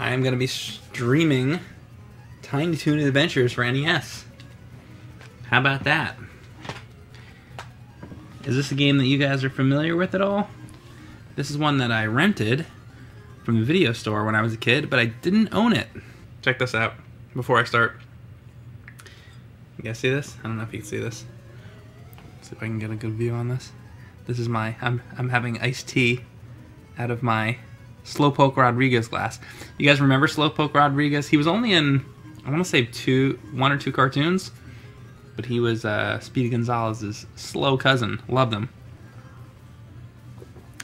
I'm going to be streaming Tiny Toon Adventures for NES. How about that? Is this a game that you guys are familiar with at all? This is one that I rented from the video store when I was a kid, but I didn't own it. Check this out before I start. You guys see this? I don't know if you can see this. Let's see if I can get a good view on this. This is my, I'm having iced tea out of my Slowpoke Rodriguez glass. You guys remember Slowpoke Rodriguez? He was only in, I want to say one or two cartoons, but he was Speedy Gonzalez's slow cousin. Loved him.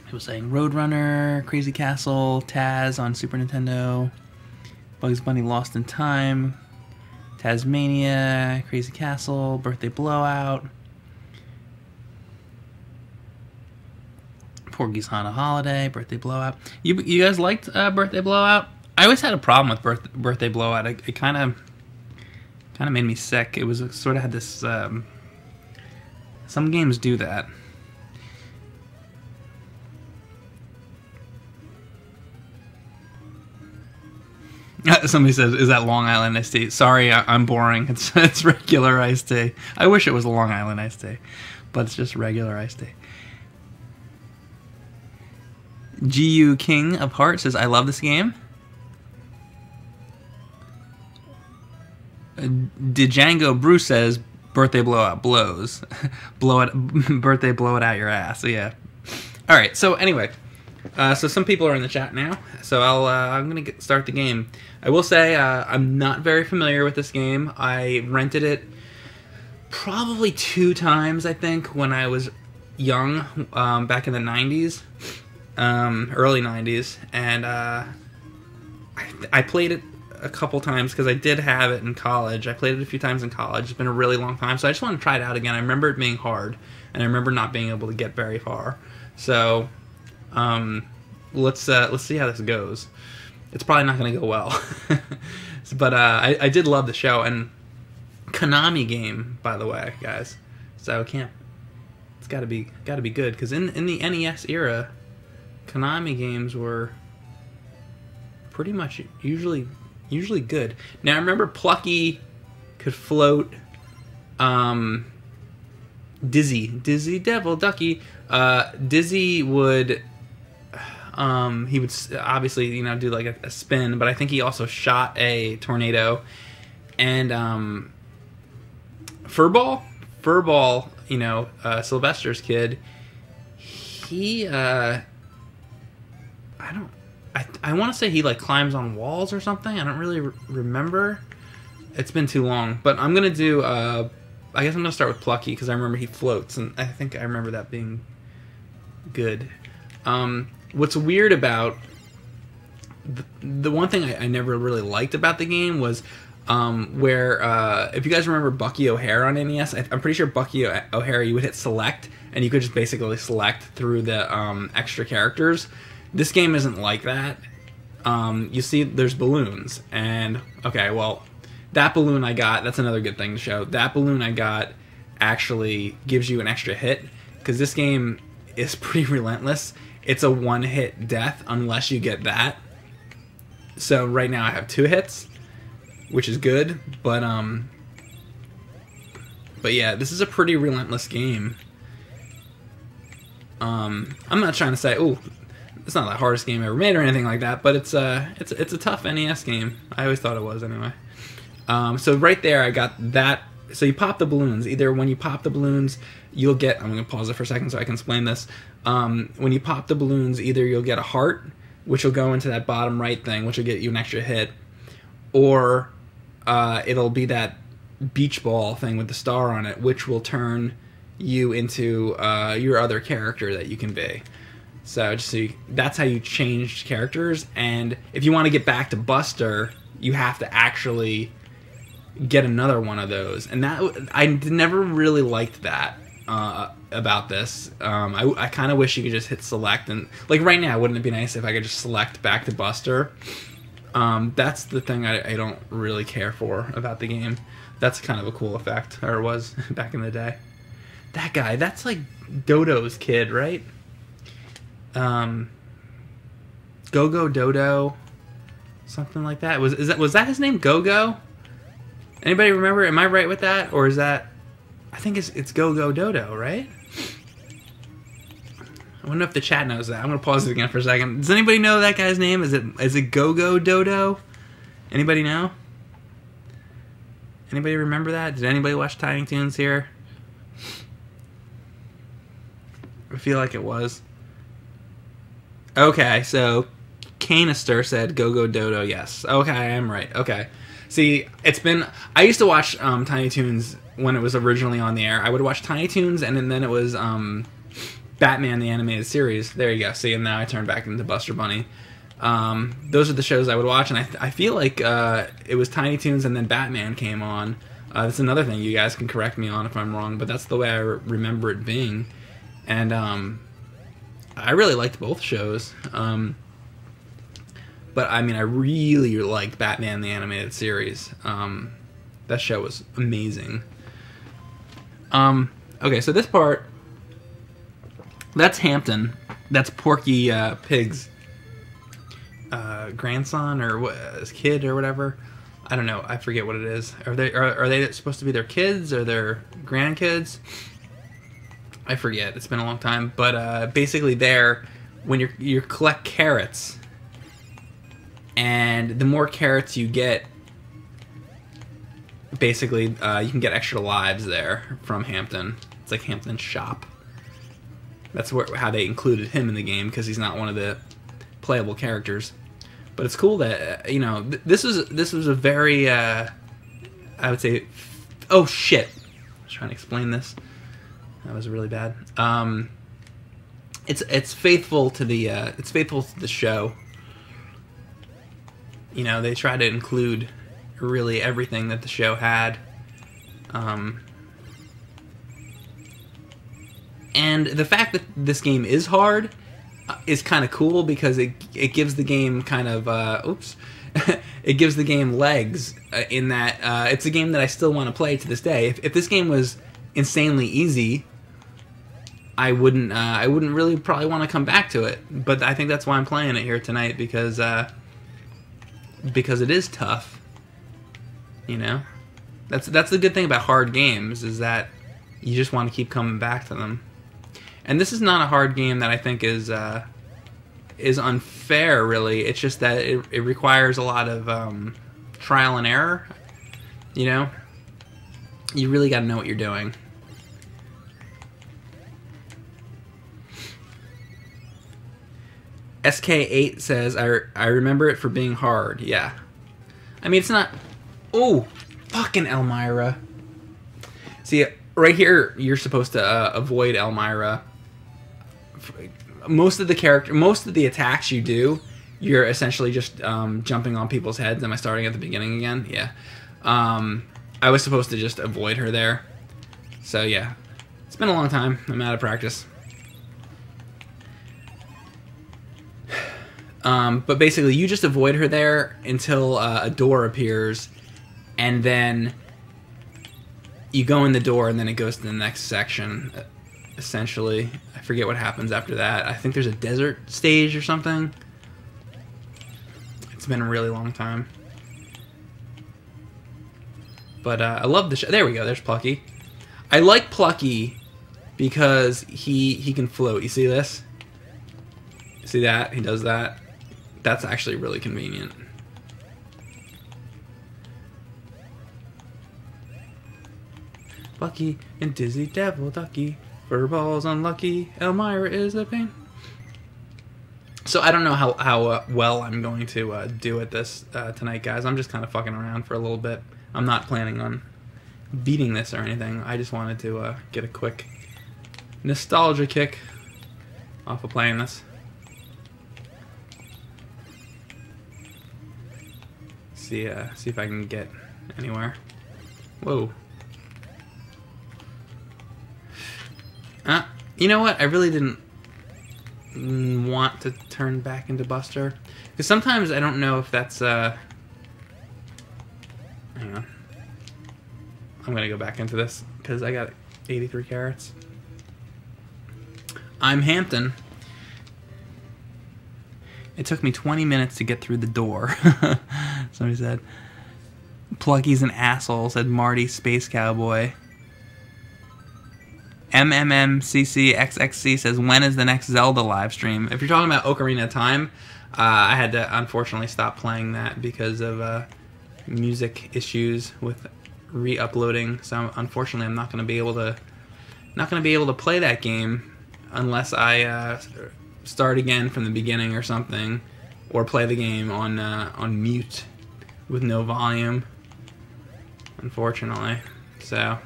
He was saying Roadrunner, Crazy Castle, Taz on Super Nintendo, Bugs Bunny Lost in Time, Tasmania, Crazy Castle, Birthday Blowout, Porky's on a Holiday, Birthday Blowout. You guys liked Birthday Blowout? I always had a problem with Birthday Blowout. It kind of made me sick. It was sort of had this. Some games do that. Somebody says, "Is that Long Island Ice Day?" Sorry, I'm boring. It's regular Ice Day. I wish it was a Long Island Ice Day, but it's just regular Ice Day. GU King of Hearts says, "I love this game." Django Bruce says, "Birthday blowout blows, blow it, birthday blow it out your ass." So, yeah. All right. So anyway, so some people are in the chat now. So I'm gonna start the game. I will say I'm not very familiar with this game. I rented it probably 2 times, I think, when I was young, back in the '90s. Early 90s, and I played it a couple times because I did have it in college. I played it a few times in college. It's been a really long time, so I just want to try it out again. I remember it being hard, and I remember not being able to get very far. So let's see how this goes. It's probably not going to go well, but I did love the show, and Konami game, by the way, guys. So it's got to be good, because in the NES era, Konami games were pretty much usually good. Now I remember Plucky could float, Dizzy Devil, Ducky. Dizzy would he would obviously, you know, do like a spin, but I think he also shot a tornado. And Furball, you know, Sylvester's kid. He I want to say he like climbs on walls or something. I don't really remember. It's been too long. But I'm gonna do. I guess I'm gonna start with Plucky because I remember he floats, and I think I remember that being good. What's weird about the one thing I never really liked about the game was where if you guys remember Bucky O'Hare on NES, I'm pretty sure Bucky O'Hare, you would hit select, and you could just basically select through the extra characters. This game isn't like that. You see there's balloons, and okay, well, that balloon I got, that's another good thing to show, that balloon I got actually gives you an extra hit, because this game is pretty relentless. It's a 1-hit death unless you get that. So right now I have 2 hits, which is good, but yeah, this is a pretty relentless game. I'm not trying to say, ooh, it's not the hardest game ever made or anything like that, but it's a tough NES game. I always thought it was, anyway. So right there, I got that. So you pop the balloons. Either when you pop the balloons, you'll get... I'm going to pause it for a second so I can explain this. When you pop the balloons, either you'll get a heart, which will go into that bottom right thing, which will get you an extra hit, or it'll be that beach ball thing with the star on it, which will turn you into your other character that you can be. So just so you, that's how you changed characters, and if you want to get back to Buster, you have to actually get another one of those. And that I never really liked that about this. I kind of wish you could just hit select, and like right now, wouldn't it be nice if I could just select back to Buster? That's the thing I don't really care for about the game. That's kind of a cool effect, or it was back in the day. That guy, that's like Dodo's kid, right? Go-Go Dodo, Something like that. Was that his name? Go-Go? Anybody remember? Am I right with that? Or is that... I think it's Go-Go Dodo, right? I wonder if the chat knows that. I'm going to pause it again for a second. Does anybody know that guy's name? Is it Go-Go Dodo? Anybody know? Anybody remember that? Did anybody watch Tiny Toons here? I feel like it was. Okay, so Canister said Go-Go Dodo, yes. Okay, I am right. Okay. See, it's been... I used to watch Tiny Toons when it was originally on the air. I would watch Tiny Toons, and then it was... Batman the Animated Series. There you go. See, and now I turn back into Buster Bunny. Those are the shows I would watch, and I feel like it was Tiny Toons and then Batman came on. That's another thing you guys can correct me on if I'm wrong, but that's the way I remember it being. And I really liked both shows. But, I mean, I really liked Batman the Animated Series. That show was amazing. Okay, so this part... That's Hampton. That's Porky Pig's grandson or his kid or whatever. I don't know. I forget what it is. Are they supposed to be their kids or their grandkids? I forget. It's been a long time. But basically, there, when you collect carrots, and the more carrots you get, basically you can get extra lives there from Hampton. It's like Hampton's shop. That's how they included him in the game because he's not one of the playable characters. But it's cool that you know this was a very I would say oh shit I was trying to explain this that was really bad. It's faithful to the show. You know they try to include really everything that the show had. And the fact that this game is hard is kind of cool because it gives the game kind of oops, it gives the game legs in that it's a game that I still want to play to this day. If this game was insanely easy, I wouldn't really probably want to come back to it. But I think that's why I'm playing it here tonight because it is tough. You know, that's the good thing about hard games is that you just want to keep coming back to them. And this is not a hard game that I think is unfair, really. It's just that it requires a lot of trial and error, you know? You really gotta know what you're doing. SK8 says, I remember it for being hard, yeah. I mean, it's not... Oh, fucking Elmyra. See, right here, you're supposed to avoid Elmyra. Most of the attacks you do, you're essentially just jumping on people's heads. Am I starting at the beginning again? Yeah. I was supposed to just avoid her there. So yeah, it's been a long time. I'm out of practice. But basically, you just avoid her there until a door appears, and then you go in the door, and then it goes to the next section. Essentially, I forget what happens after that. I think there's a desert stage or something. It's been a really long time, but I love the show. There we go. There's Plucky. I like Plucky because he can float. You see this? See that? He does that. That's actually really convenient. Bucky and Dizzy Devil Ducky. Furball's unlucky. Elmyra is a pain. So I don't know how well I'm going to do at this tonight, guys. I'm just kind of fucking around for a little bit. I'm not planning on beating this or anything. I just wanted to get a quick nostalgia kick off of playing this. See if I can get anywhere. Whoa. You know what? I really didn't want to turn back into Buster. Because sometimes I don't know if that's, hang on. I'm going to go back into this, because I got 83 carrots. I'm Hampton. It took me 20 minutes to get through the door. Somebody said, Plucky's an asshole, said Marty Space Cowboy. MMMCCXXC says, when is the next Zelda live stream? If you're talking about Ocarina of Time, I had to unfortunately stop playing that because of music issues with re-uploading. So unfortunately, I'm not going to be able to play that game unless I start again from the beginning or something, or play the game on mute with no volume. Unfortunately, so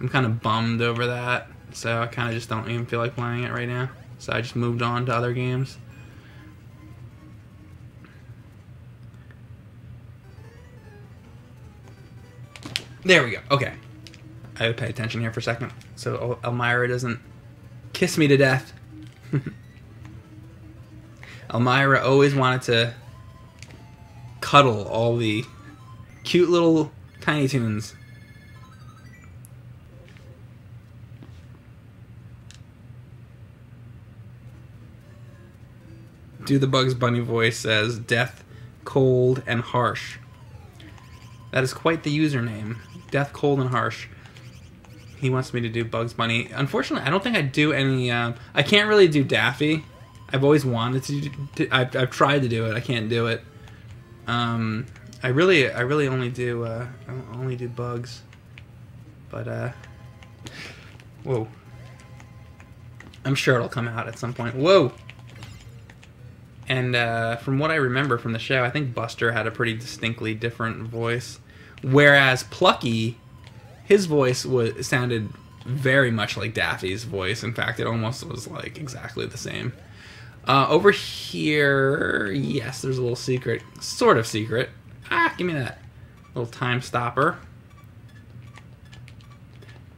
I'm kind of bummed over that. So I kind of just don't even feel like playing it right now. So I just moved on to other games. There we go. Okay. I have to pay attention here for a second so Elmyra doesn't kiss me to death. Elmyra always wanted to cuddle all the cute little Tiny Toons. Do the Bugs Bunny voice, says Death, Cold, and Harsh. That is quite the username. Death, Cold, and Harsh. He wants me to do Bugs Bunny. Unfortunately, I don't think I do any... I can't really do Daffy. I've always wanted to. I've tried to do it. I can't do it. I really only do. I only do Bugs. But whoa. I'm sure it'll come out at some point. Whoa. And from what I remember from the show, I think Buster had a pretty distinctly different voice, whereas Plucky, his voice sounded very much like Daffy's voice. In fact, it almost was like exactly the same. Over here, yes, there's a little secret, sort of secret. Ah, give me that little time stopper.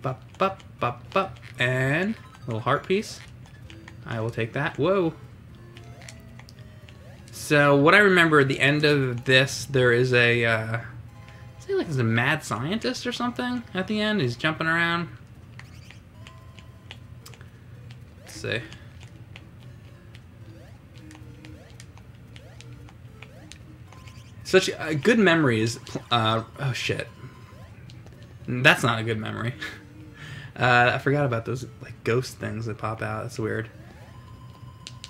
Bup, bup, bup, bup, and a little heart piece. I will take that. Whoa. So what I remember at the end of this, there is a, I think like there's a mad scientist or something at the end. He's jumping around. Let's see. Such good memories. Oh shit, that's not a good memory. I forgot about those like ghost things that pop out. That's weird.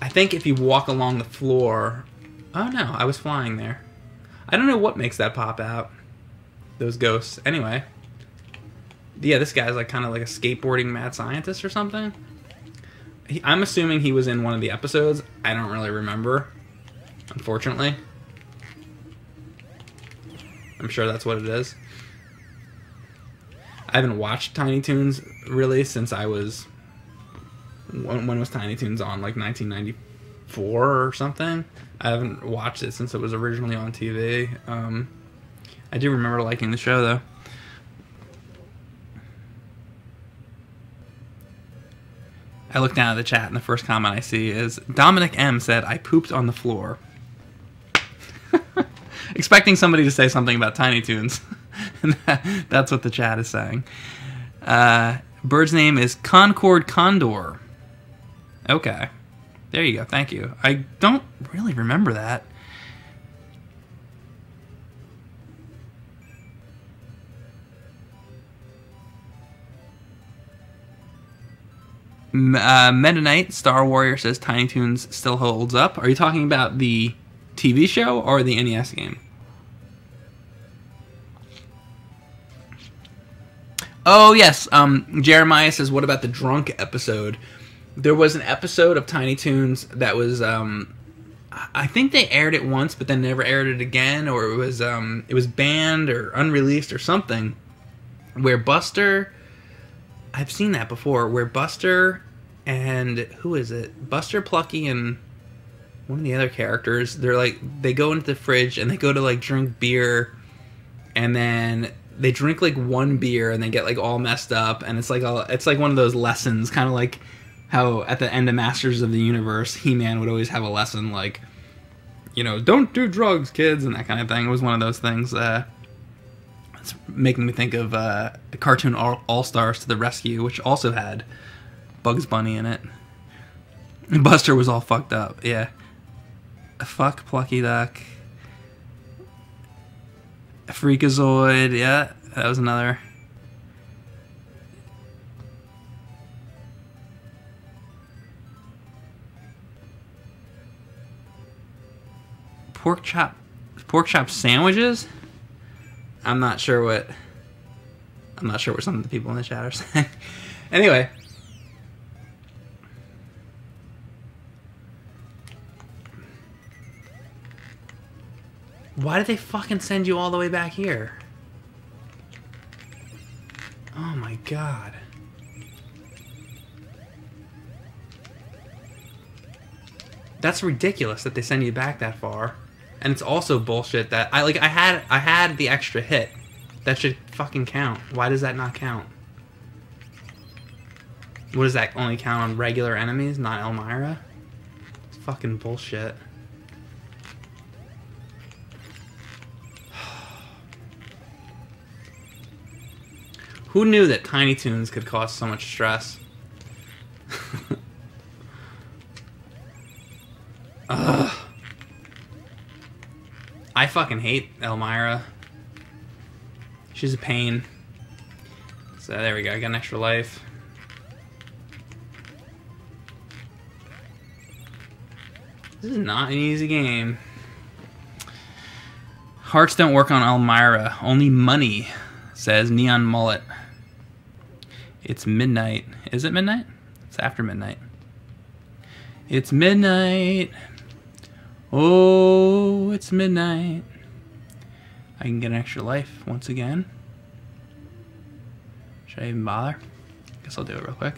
I think if you walk along the floor. Oh no, I was flying there. I don't know what makes that pop out. Those ghosts. Anyway. Yeah, this guy's like kind of like a skateboarding mad scientist or something. I'm assuming he was in one of the episodes. I don't really remember, unfortunately. I'm sure that's what it is. I haven't watched Tiny Toons really since I was... When was Tiny Toons on? Like 1994 or something? I haven't watched it since it was originally on TV. I do remember liking the show, though. I look down at the chat, and the first comment I see is, Dominic M. said, I pooped on the floor. Expecting somebody to say something about Tiny Toons. That's what the chat is saying. Bird's name is Concord Condor. Okay. There you go. Thank you. I don't really remember that. Meta Knight Star Warrior says Tiny Toons still holds up. Are you talking about the TV show or the NES game? Oh yes, Jeremiah says, what about the drunk episode? There was an episode of Tiny Toons that was, I think they aired it once, but then never aired it again, or it was banned or unreleased or something, where Buster, I've seen that before, where Buster and, who is it? Buster, Plucky, and one of the other characters, they're like, they go into the fridge and they go to like drink beer, and then... They drink like one beer and they get like all messed up, and it's like a, it's like one of those lessons, kind of like how at the end of Masters of the Universe, He-Man would always have a lesson like, you know, don't do drugs, kids, and that kind of thing. It was one of those things. It's making me think of the cartoon All-All Stars to the Rescue, which also had Bugs Bunny in it. Buster was all fucked up, yeah. Fuck Plucky Duck. Freakazoid, yeah, that was another. Pork chop sandwiches? I'm not sure what some of the people in the chat are saying. Anyway. Why did they fucking send you all the way back here? Oh my god. That's ridiculous that they send you back that far. And it's also bullshit that I had the extra hit. That should fucking count. Why does that not count? What does that only count on regular enemies, not Elmyra? It's fucking bullshit. Who knew that Tiny Toons could cause so much stress? Ugh. I fucking hate Elmyra. She's a pain. So there we go, I got an extra life. This is not an easy game. Hearts don't work on Elmyra, only money, says Neon Mullet. It's midnight. Is it midnight? It's after midnight. It's midnight. Oh, it's midnight. I can get an extra life once again. Should I even bother? I guess I'll do it real quick.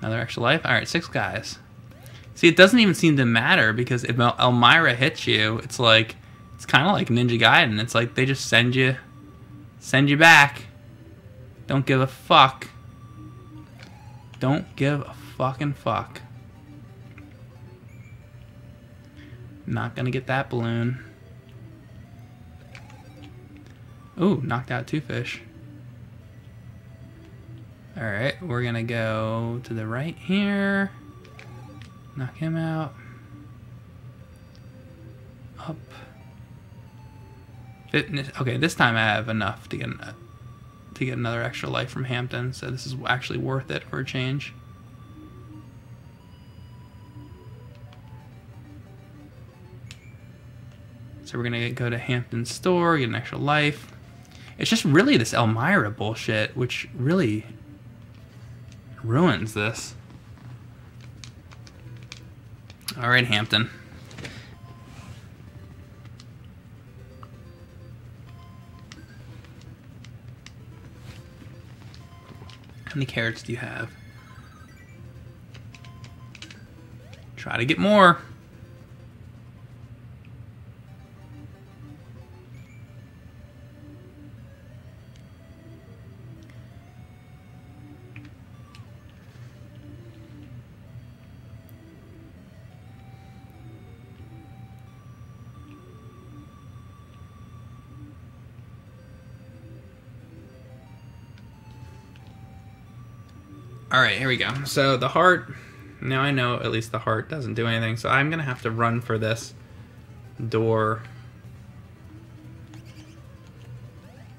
Another extra life. Alright, 6 guys. See, it doesn't even seem to matter because if Elmyra hits you, it's like, it's kind of like Ninja Gaiden. It's like they just send you back. Don't give a fuck. Don't give a fucking fuck. Not gonna get that balloon. Ooh, knocked out 2 fish. Alright, we're gonna go to the right here. Knock him out. Up. Fitness. Okay, this time I have enough to get another extra life from Hampton, so this is actually worth it for a change. So we're gonna go to Hampton's store, get an extra life. It's just really this Elmyra bullshit, which really ruins this. All right, Hampton. How many carrots do you have? Try to get more. Alright, here we go. So the heart, now I know at least the heart doesn't do anything, so I'm gonna have to run for this door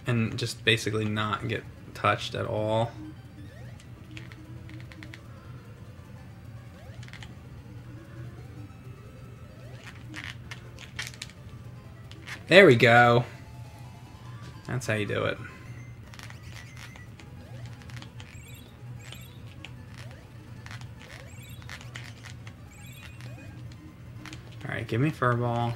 and just basically not get touched at all. There we go. That's how you do it. Alright, give me Furball.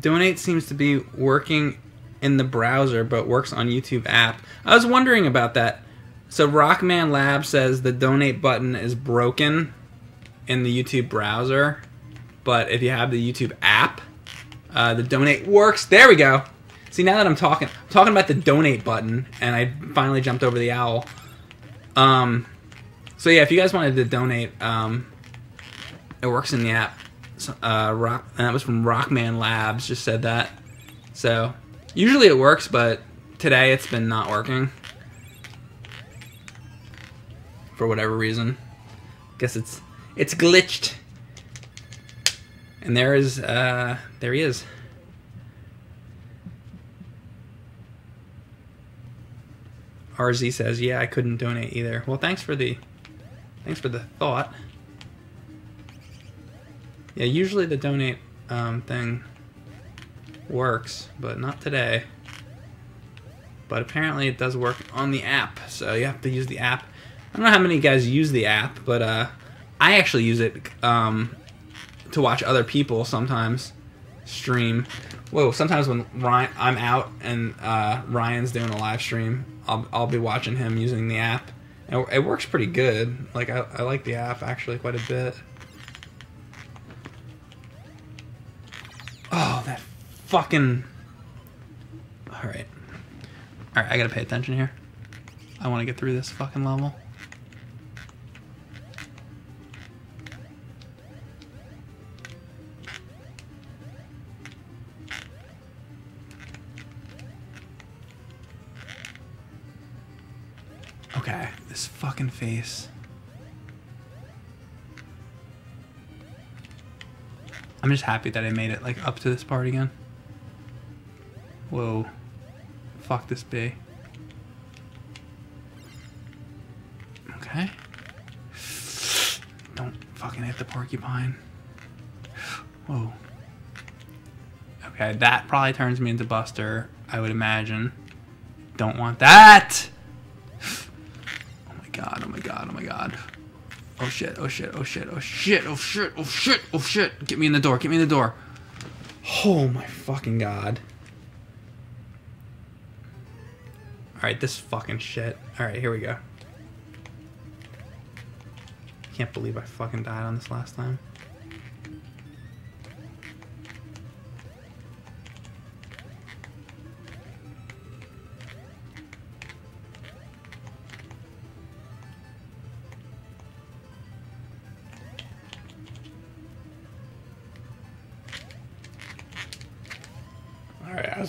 Donate seems to be working in the browser, but works on YouTube app. I was wondering about that. So Rockman Lab says the donate button is broken in the YouTube browser, but if you have the YouTube app, the donate works. There we go. See, now that I'm talking about the donate button, and I finally jumped over the owl. So yeah, if you guys wanted to donate, it works in the app. And that was from Rockman Labs, just said that. So, usually it works, but today it's been not working. For whatever reason. Guess it's glitched. And there is, there he is. RZ says, yeah, I couldn't donate either. Well, thanks for the thought. Yeah, usually the donate thing works, but not today. But apparently it does work on the app, so you have to use the app. I don't know how many guys use the app, but I actually use it to watch other people sometimes stream. Whoa, sometimes when Ryan, I'm out and Ryan's doing a live stream, I'll be watching him using the app. And it works pretty good. Like, I like the app actually quite a bit. Oh, that fucking... Alright. Alright, I gotta pay attention here. I wanna get through this fucking level. Okay, this fucking face. I'm just happy that I made it, like, up to this part again. Whoa. Fuck this bee. Okay. Don't fucking hit the porcupine. Whoa. Okay, that probably turns me into Buster, I would imagine. Don't want that! God, oh my god, oh my god. Oh shit, oh shit, oh shit, oh shit, oh shit, oh shit, oh shit. Get me in the door, get me in the door. Oh my fucking god. Alright, this fucking shit. Alright, here we go. Can't believe I fucking died on this last time.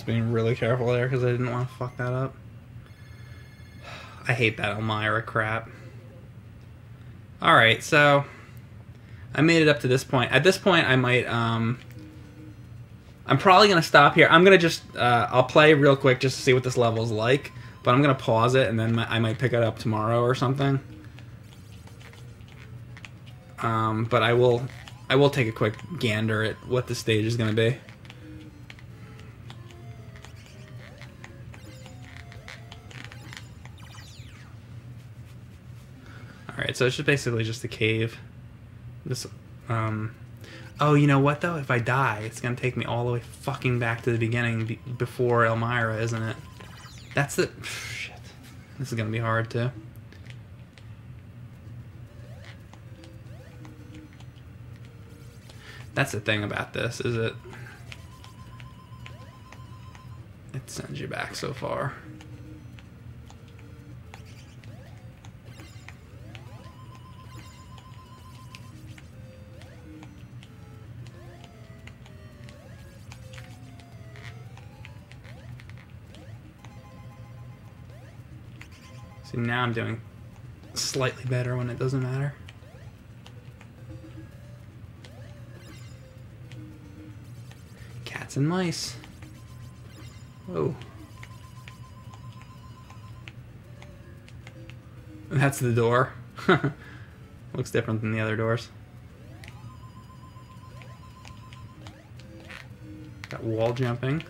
Being really careful there because I didn't want to fuck that up. I hate that Elmyra crap. Alright, so I made it up to this point. At this point I might I'm probably gonna stop here. I'm gonna just I'll play real quick just to see what this level's like, but I'm gonna pause it and then I might pick it up tomorrow or something. But I will take a quick gander at what the stage is gonna be. Alright, so it's just basically just a cave. This, oh, you know what though? If I die, it's gonna take me all the way fucking back to the beginning before Elmyra, isn't it? That's the... shit. This is gonna be hard too. That's the thing about this, is it... it sends you back so far. Now I'm doing slightly better when it doesn't matter. Cats and mice. Whoa. That's the door. Looks different than the other doors. Got wall jumping.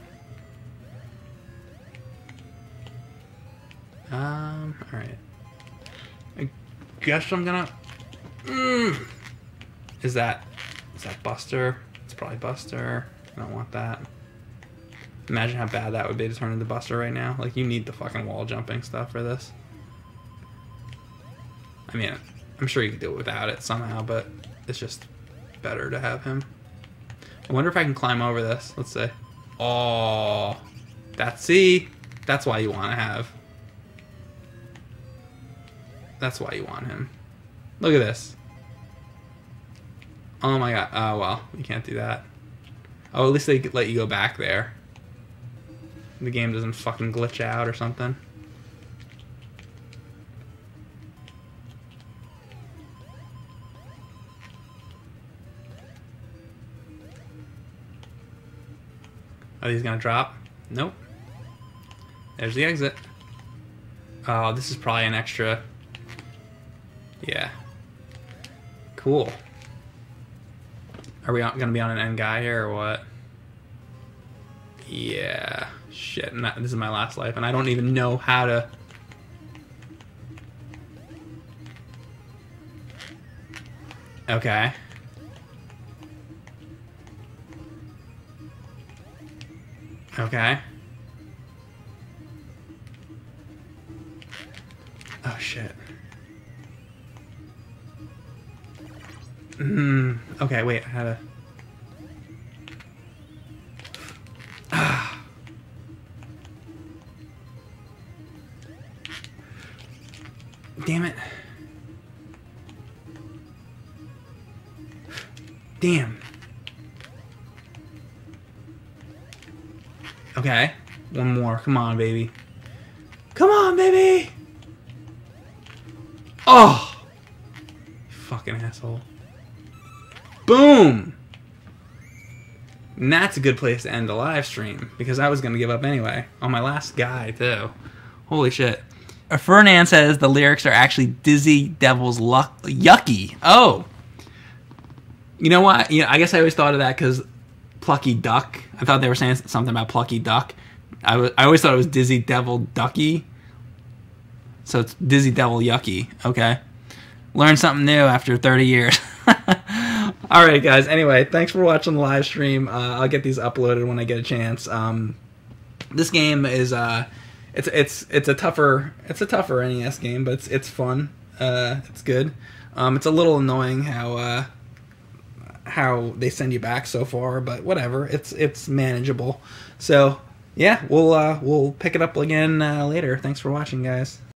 Alright. I guess I'm gonna... Is that Buster? It's probably Buster. I don't want that. Imagine how bad that would be to turn into Buster right now. Like, you need the fucking wall jumping stuff for this. I mean, I'm sure you could do it without it somehow, but it's just better to have him. I wonder if I can climb over this. Let's see. Oh, That's C. That's why you want to have. That's why you want him. Look at this. Oh my god. Oh well, you can't do that. Oh, at least they let you go back there. The game doesn't fucking glitch out or something. Are these gonna drop? Nope. There's the exit. Oh, this is probably an extra. Yeah. Cool. Are we gonna be on an end guy here or what? Yeah. Shit, this is my last life and I don't even know how to... Okay. Okay. Oh shit. Okay, wait, I had a... Damn it. Damn. Okay, one more. Come on, baby. Come on, baby! Oh! Fucking asshole. Boom! And that's a good place to end the live stream, because I was going to give up anyway. On my last guy, too. Holy shit. Fernan says the lyrics are actually Dizzy Devil's Luck. Yucky. Oh! You know what? You know, I guess I always thought of that because Plucky Duck. I thought they were saying something about Plucky Duck. I always thought it was Dizzy Devil Ducky. So it's Dizzy Devil Yucky. Okay. Learn something new after 30 years. Alright guys, anyway, thanks for watching the live stream. I'll get these uploaded when I get a chance. This game is it's a tougher NES game, but it's fun. It's good. It's a little annoying how they send you back so far, but whatever. It's manageable. So yeah, we'll pick it up again later. Thanks for watching, guys.